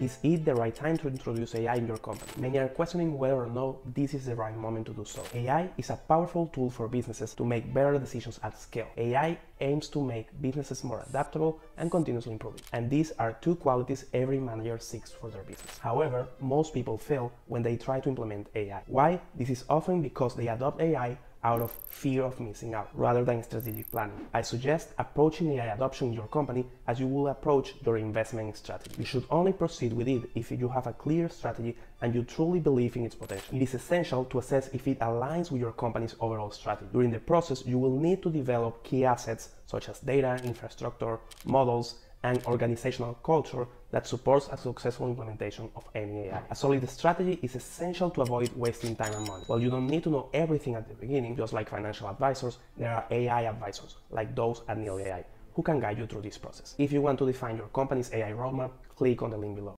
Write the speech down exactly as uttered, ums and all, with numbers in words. Is it the right time to introduce A I in your company? Many are questioning whether or not this is the right moment to do so. A I is a powerful tool for businesses to make better decisions at scale. A I aims to make businesses more adaptable and continuously improving. And these are two qualities every manager seeks for their business. However, most people fail when they try to implement A I. Why? This is often because they adopt A I out of fear of missing out, rather than strategic planning. I suggest approaching A I adoption in your company as you will approach your investment strategy. You should only proceed with it if you have a clear strategy and you truly believe in its potential. It is essential to assess if it aligns with your company's overall strategy. During the process, you will need to develop key assets such as data, infrastructure, models, and organizational culture that supports a successful implementation of any A I. A solid strategy is essential to avoid wasting time and money. While you don't need to know everything at the beginning, just like financial advisors, there are A I advisors, like those at N I L G dot A I, who can guide you through this process. If you want to define your company's A I roadmap, click on the link below.